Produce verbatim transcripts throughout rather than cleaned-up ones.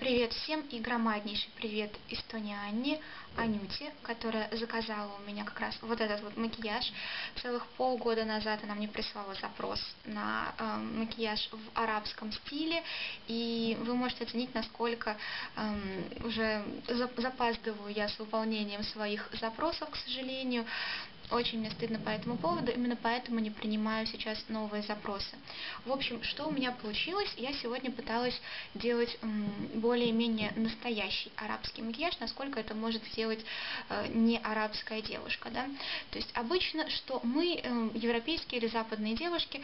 Привет всем и громаднейший привет Эстониане, Анюте, которая заказала у меня как раз вот этот вот макияж. Целых полгода назад она мне прислала запрос на э, макияж в арабском стиле. И вы можете оценить, насколько э, уже запаздываю я с выполнением своих запросов, к сожалению. Очень мне стыдно по этому поводу, именно поэтому не принимаю сейчас новые запросы. В общем, что у меня получилось? Я сегодня пыталась делать более-менее настоящий арабский макияж, насколько это может сделать не арабская девушка, да? То есть обычно, что мы, европейские или западные девушки,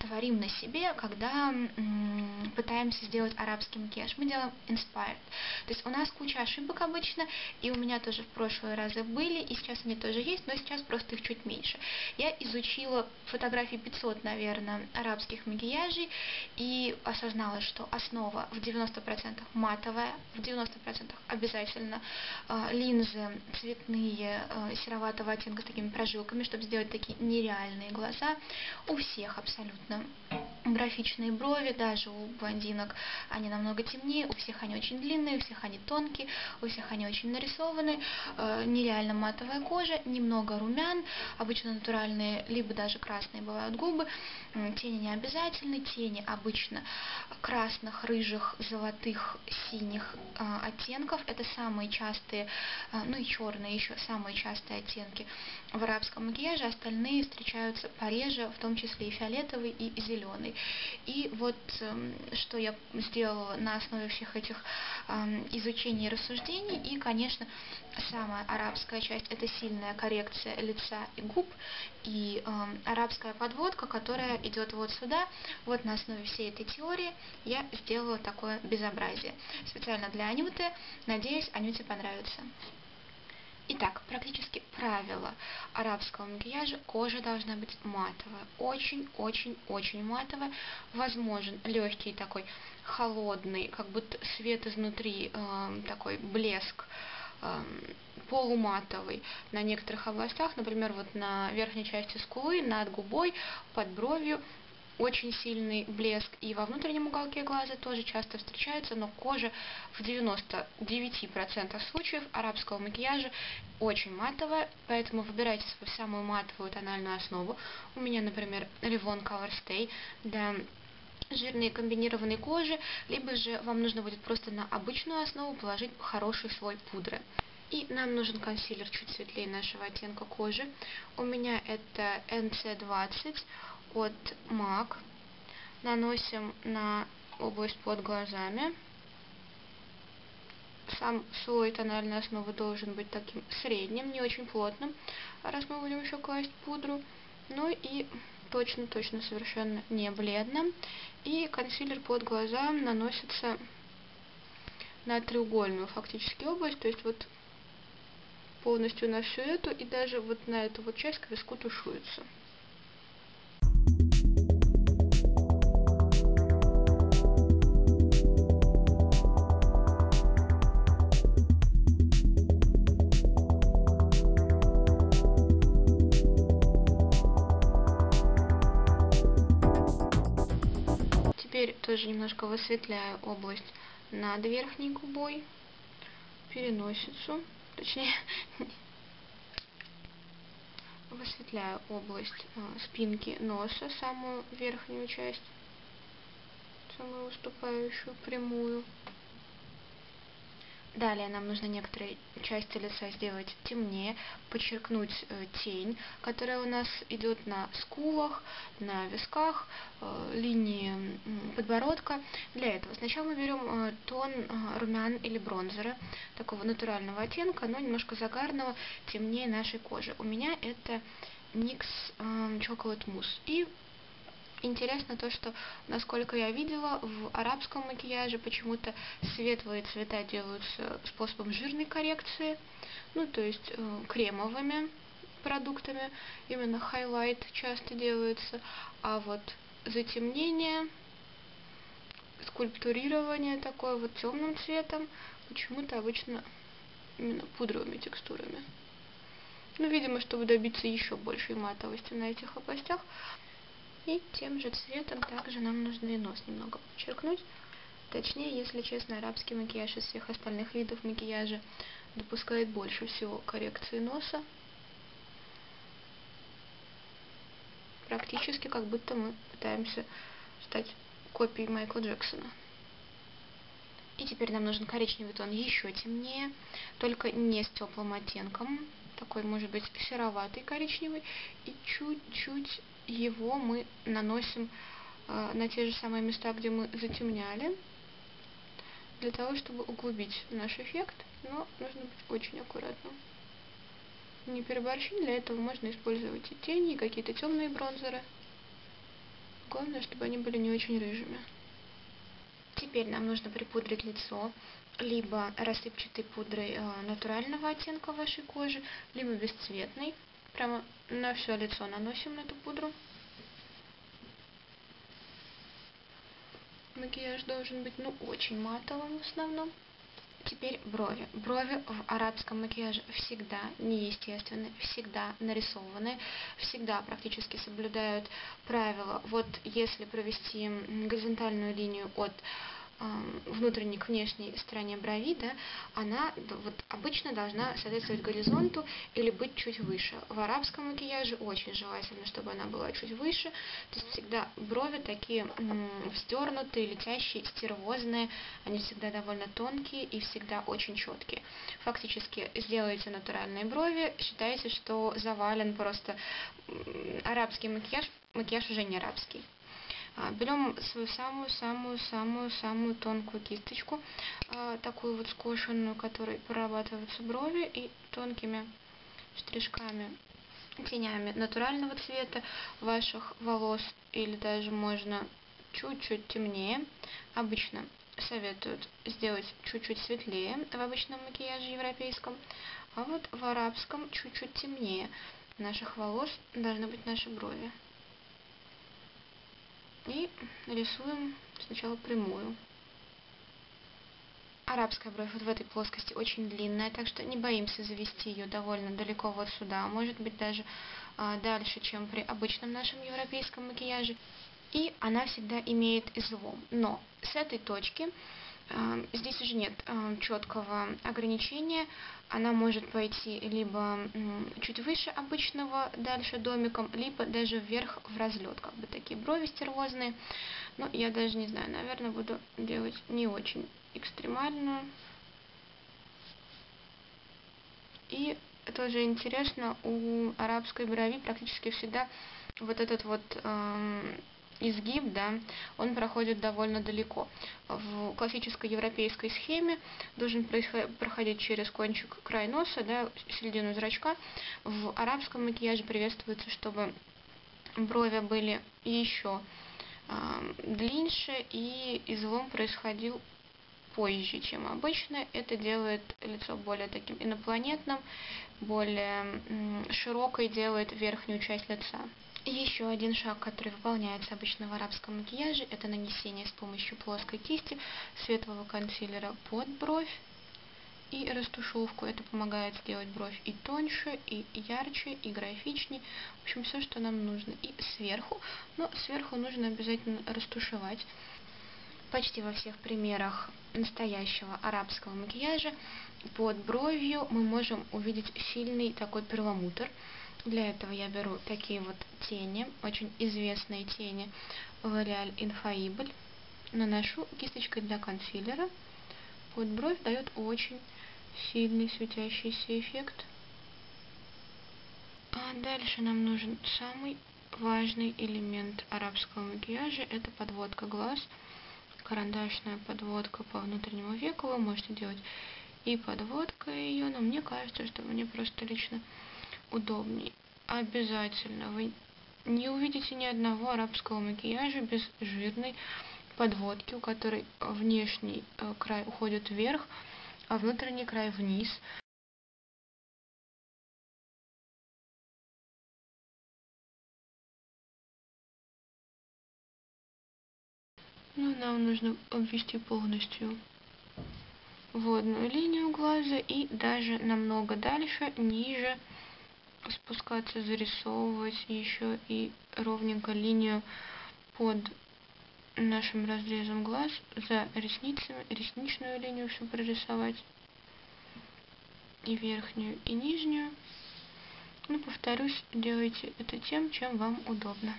творим на себе, когда пытаемся сделать арабский макияж. Мы делаем inspired. То есть у нас куча ошибок обычно, и у меня тоже в прошлые разы были, и сейчас они тоже есть, но сейчас просто просто их чуть меньше. Я изучила фотографии пятьсот, наверное, арабских макияжей и осознала, что основа в девяноста процентах матовая, в девяноста процентах обязательно э, линзы цветные, э, сероватого оттенка с такими прожилками, чтобы сделать такие нереальные глаза. У всех абсолютно графичные брови, даже у блондинок они намного темнее, у всех они очень длинные, у всех они тонкие, у всех они очень нарисованы, э, нереально матовая кожа, немного румян, обычно натуральные, либо даже красные бывают губы, тени не обязательны, тени обычно красных, рыжих, золотых, синих э, оттенков, это самые частые, э, ну и черные еще самые частые оттенки в арабском макияже, остальные встречаются пореже, в том числе и фиолетовый, и зеленый. И вот э, что я сделала на основе всех этих э, изучений и рассуждений, и, конечно, самая арабская часть, это сильная коррекция лица и губ, и э, арабская подводка, которая идет вот сюда. Вот на основе всей этой теории я сделала такое безобразие. Специально для Анюты. Надеюсь, Анюте понравится. Итак, практически правило арабского макияжа: кожа должна быть матовая, очень-очень-очень матовая. Возможен легкий такой холодный, как будто свет изнутри, э, такой блеск, полуматовый на некоторых областях, например, вот на верхней части скулы, над губой, под бровью очень сильный блеск, и во внутреннем уголке глаза тоже часто встречается, но кожа в девяноста девяти процентах случаев арабского макияжа очень матовая, поэтому выбирайте свою самую матовую тональную основу. У меня, например, Revlon Color Stay для жирные комбинированные кожи, либо же вам нужно будет просто на обычную основу положить хороший слой пудры. И нам нужен консилер чуть светлее нашего оттенка кожи. У меня это эн си двадцать от мак. Наносим на область под глазами. Сам слой тональной основы должен быть таким средним, не очень плотным, раз мы будем еще класть пудру. Ну и точно-точно совершенно не бледно. И консилер под глаза наносится на треугольную фактически область, то есть вот полностью на всю эту, и даже вот на эту вот часть к виску тушуется. Тоже немножко высветляю область над верхней губой, переносицу, точнее, высветляю область спинки носа, самую верхнюю часть, самую выступающую прямую. Далее нам нужно некоторые части лица сделать темнее, подчеркнуть тень, которая у нас идет на скулах, на висках, линии подбородка. Для этого сначала мы берем тон румян или бронзера, такого натурального оттенка, но немножко загарного, темнее нашей кожи. У меня это никс Chocolate Mousse. И интересно то, что, насколько я видела, в арабском макияже почему-то светлые цвета делаются способом жирной коррекции, ну то есть э, кремовыми продуктами, именно хайлайт часто делается, а вот затемнение, скульптурирование такое вот темным цветом почему-то обычно именно пудровыми текстурами. Ну, видимо, чтобы добиться еще большей матовости на этих областях. И тем же цветом также нам нужно и нос немного подчеркнуть. Точнее, если честно, арабский макияж из всех остальных видов макияжа допускает больше всего коррекции носа. Практически как будто мы пытаемся стать копией Майкла Джексона. И теперь нам нужен коричневый тон еще темнее, только не с теплым оттенком. Такой, может быть, сероватый коричневый. И чуть-чуть его мы наносим э, на те же самые места, где мы затемняли, для того, чтобы углубить наш эффект. Но нужно быть очень аккуратным. Не переборщить, для этого можно использовать и тени, и какие-то темные бронзеры. Главное, чтобы они были не очень рыжими. Теперь нам нужно припудрить лицо либо рассыпчатой пудрой э, натурального оттенка вашей кожи, либо бесцветной. Прямо на все лицо наносим эту пудру. Макияж должен быть, ну, очень матовым в основном. Теперь брови. Брови в арабском макияже всегда неестественны, всегда нарисованы, всегда практически соблюдают правила. Вот если провести горизонтальную линию от э, внутренней к внешней стороне брови, да, она вот, обычно должна соответствовать горизонту или быть чуть выше. В арабском макияже очень желательно, чтобы она была чуть выше. То есть всегда брови такие э, вздернутые, летящие, стервозные. Они всегда довольно тонкие и всегда очень четкие. Фактически сделаете натуральные брови, считаете, что завален просто арабский макияж, макияж уже не арабский. Берем свою самую-самую-самую-самую тонкую кисточку, такую вот скошенную, которой прорабатываются брови, и тонкими штришками, тенями натурального цвета ваших волос, или даже можно чуть-чуть темнее. Обычно советуют сделать чуть-чуть светлее в обычном макияже европейском, а вот в арабском чуть-чуть темнее наших волос должны быть наши брови. И рисуем сначала прямую. Арабская бровь вот в этой плоскости очень длинная, так что не боимся завести ее довольно далеко вот сюда, может быть даже а, дальше, чем при обычном нашем европейском макияже. И она всегда имеет излом. Но с этой точки э, здесь уже нет э, четкого ограничения. Она может пойти либо э, чуть выше обычного, дальше домиком, либо даже вверх в разлет. Как бы такие брови стервозные. Но я даже не знаю, наверное, буду делать не очень экстремальную. И тоже интересно, у арабской брови практически всегда вот этот вот... Э, изгиб, да, он проходит довольно далеко. В классической европейской схеме должен проходить через кончик, край носа, да, середину зрачка. В арабском макияже приветствуется, чтобы брови были еще э, длиннее, и излом происходил позже, чем обычно. Это делает лицо более таким инопланетным, более э, широкой делает верхнюю часть лица. Еще один шаг, который выполняется обычно в арабском макияже, это нанесение с помощью плоской кисти светлого консилера под бровь и растушевку. Это помогает сделать бровь и тоньше, и ярче, и графичнее. В общем, все, что нам нужно. И сверху, но сверху нужно обязательно растушевать. Почти во всех примерах настоящего арабского макияжа под бровью мы можем увидеть сильный такой перламутр. Для этого я беру такие вот тени, очень известные тени L'Oréal Infaillible. Наношу кисточкой для консилера. Под бровь дает очень сильный светящийся эффект. А дальше нам нужен самый важный элемент арабского макияжа. Это подводка глаз. Карандашная подводка по внутреннему веку. Вы можете делать и подводкой ее, но мне кажется, что мне просто лично... удобней. Обязательно вы не увидите ни одного арабского макияжа без жирной подводки, у которой внешний край уходит вверх, а внутренний край вниз. Ну, нам нужно обвести полностью водную линию глаза и даже намного дальше, ниже спускаться, зарисовывать еще и ровненько линию под нашим разрезом глаз за ресницами, ресничную линию все прорисовать. И верхнюю, и нижнюю. Ну, повторюсь, делайте это тем, чем вам удобно.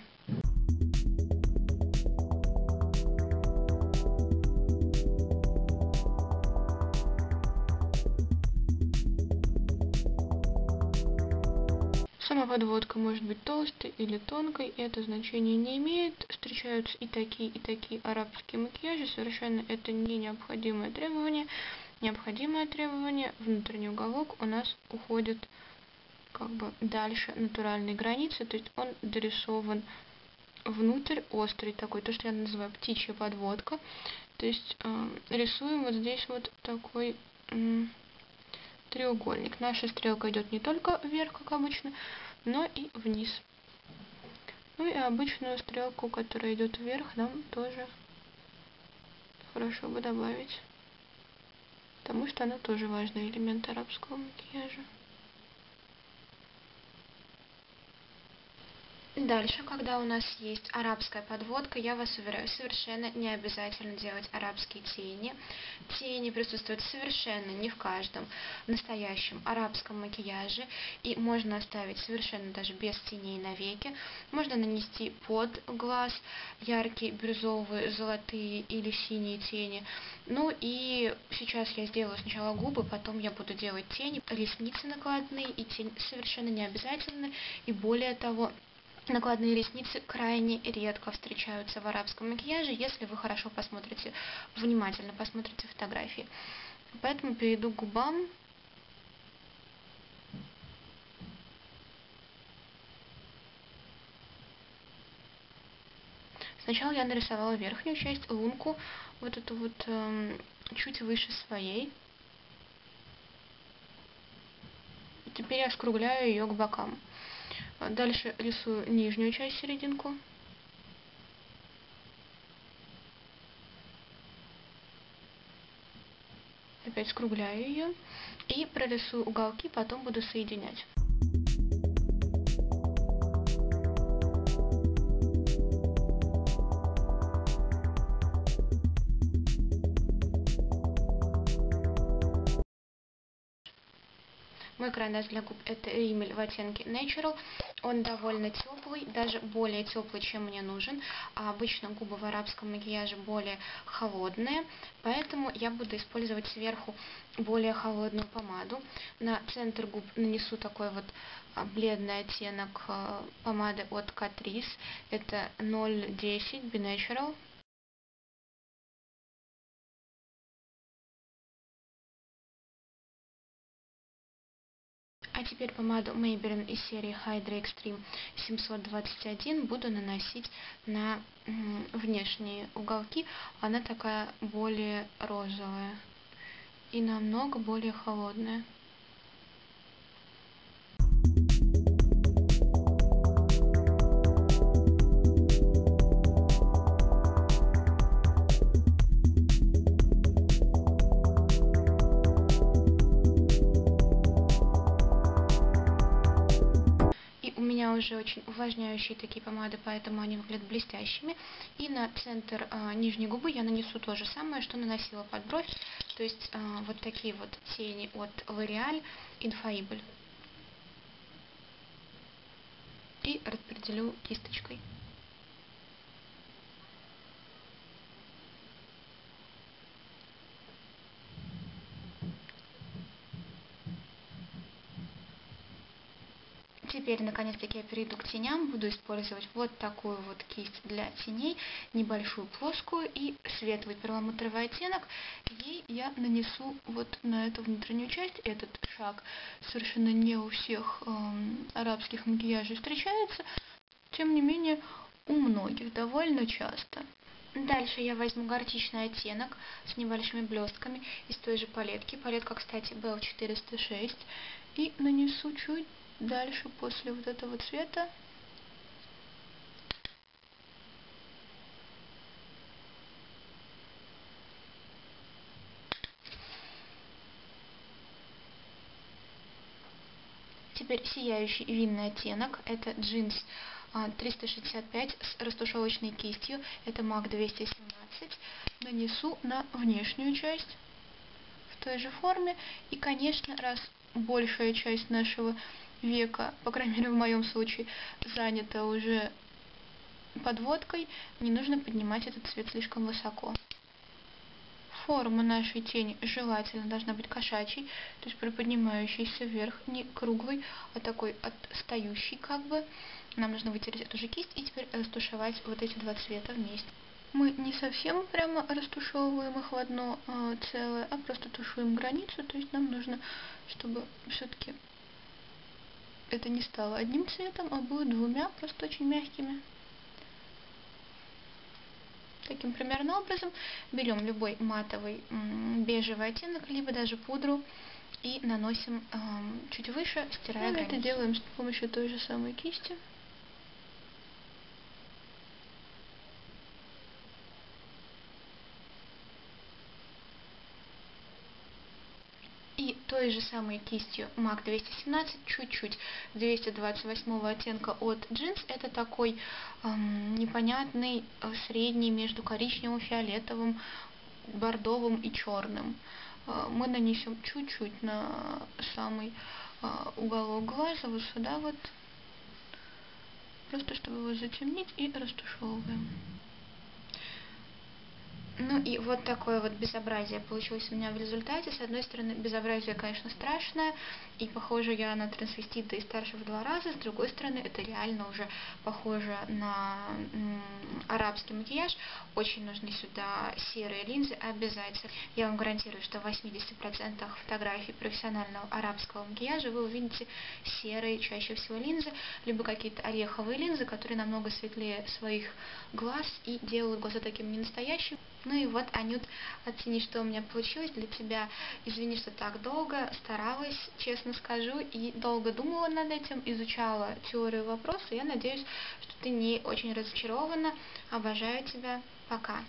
Сама подводка может быть толстой или тонкой, это значение не имеет. Встречаются и такие, и такие арабские макияжи. Совершенно это не необходимое требование. Необходимое требование — внутренний уголок у нас уходит как бы дальше натуральной границы, то есть он дорисован внутрь, острый такой, то, что я называю птичья подводка. То есть э, рисуем вот здесь вот такой э, треугольник. Наша стрелка идет не только вверх, как обычно, но и вниз. Ну и обычную стрелку, которая идет вверх, нам тоже хорошо бы добавить, потому что она тоже важный элемент арабского макияжа. Дальше, когда у нас есть арабская подводка, я вас уверяю, совершенно не обязательно делать арабские тени. Тени присутствуют совершенно не в каждом настоящем арабском макияже, и можно оставить совершенно даже без теней навеки. Можно нанести под глаз яркие бирюзовые, золотые или синие тени. Ну и сейчас я сделаю сначала губы, потом я буду делать тени, ресницы накладные, и тень совершенно не обязательно, и более того, накладные ресницы крайне редко встречаются в арабском макияже, если вы хорошо посмотрите, внимательно посмотрите фотографии. Поэтому перейду к губам. Сначала я нарисовала верхнюю часть, лунку, вот эту вот эм, чуть выше своей. Теперь я скругляю ее к бокам. Дальше рисую нижнюю часть, серединку. Опять скругляю ее и прорисую уголки, потом буду соединять. Мой край для губ — это Rimmel в оттенке Natural. Он довольно теплый, даже более теплый, чем мне нужен. А обычно губы в арабском макияже более холодные, поэтому я буду использовать сверху более холодную помаду. На центр губ нанесу такой вот бледный оттенок помады от Catrice. Это ноль десять Be Natural. А теперь помаду Maybelline из серии Hydra Extreme семьсот двадцать один буду наносить на внешние уголки. Она такая более розовая и намного более холодная. Уже очень увлажняющие такие помады, поэтому они выглядят блестящими. И на центр э, нижней губы я нанесу то же самое, что наносила под бровь, то есть э, вот такие вот тени от L'Oréal Infaillible. И распределю кисточкой. Теперь, наконец-таки, я перейду к теням. Буду использовать вот такую вот кисть для теней, небольшую, плоскую, и светлый перламутровый оттенок. Ей я нанесу вот на эту внутреннюю часть. Этот шаг совершенно не у всех эм, арабских макияжей встречается, тем не менее, у многих довольно часто. Дальше я возьму горчичный оттенок с небольшими блестками из той же палетки. Палетка, кстати, би эл четыреста шесть. И нанесу чуть дальше, после вот этого цвета, теперь сияющий винный оттенок, это джинс триста шестьдесят пять с растушевочной кистью, это мак двести семнадцать. Нанесу на внешнюю часть в той же форме. И, конечно, раз большая часть нашего века, по крайней мере в моем случае, занята уже подводкой, не нужно поднимать этот цвет слишком высоко. Форма нашей тени желательно должна быть кошачьей, то есть приподнимающейся вверх, не круглой, а такой отстающей как бы. Нам нужно вытереть эту же кисть и теперь растушевать вот эти два цвета вместе. Мы не совсем прямо растушевываем их в одно э, целое, а просто тушуем границу, то есть нам нужно, чтобы все-таки это не стало одним цветом, а было двумя, просто очень мягкими. Таким примерно образом берем любой матовый бежевый оттенок, либо даже пудру, и наносим э, чуть выше, стирая границу. Это делаем с помощью той же самой кисти. И той же самой кистью мак двести семнадцать, чуть-чуть двести двадцать восьмого оттенка от джинс. Это такой эм, непонятный средний между коричневым, фиолетовым, бордовым и черным. Э, мы нанесем чуть-чуть на самый э, уголок глаза, вот сюда вот. Просто чтобы его затемнить, и растушевываем. Ну и вот такое вот безобразие получилось у меня в результате. С одной стороны, безобразие, конечно, страшное, и похоже я на трансвестита и старше в два раза. С другой стороны, это реально уже похоже на арабский макияж. Очень нужны сюда серые линзы обязательно. Я вам гарантирую, что в восьмидесяти процентах фотографий профессионального арабского макияжа вы увидите серые чаще всего линзы, либо какие-то ореховые линзы, которые намного светлее своих глаз и делают глаза таким ненастоящим. Ну и вот, Анют, оцени, что у меня получилось для тебя. Извини, что так долго старалась, честно скажу, и долго думала над этим, изучала теорию вопроса. Я надеюсь, что ты не очень разочарована. Обожаю тебя. Пока.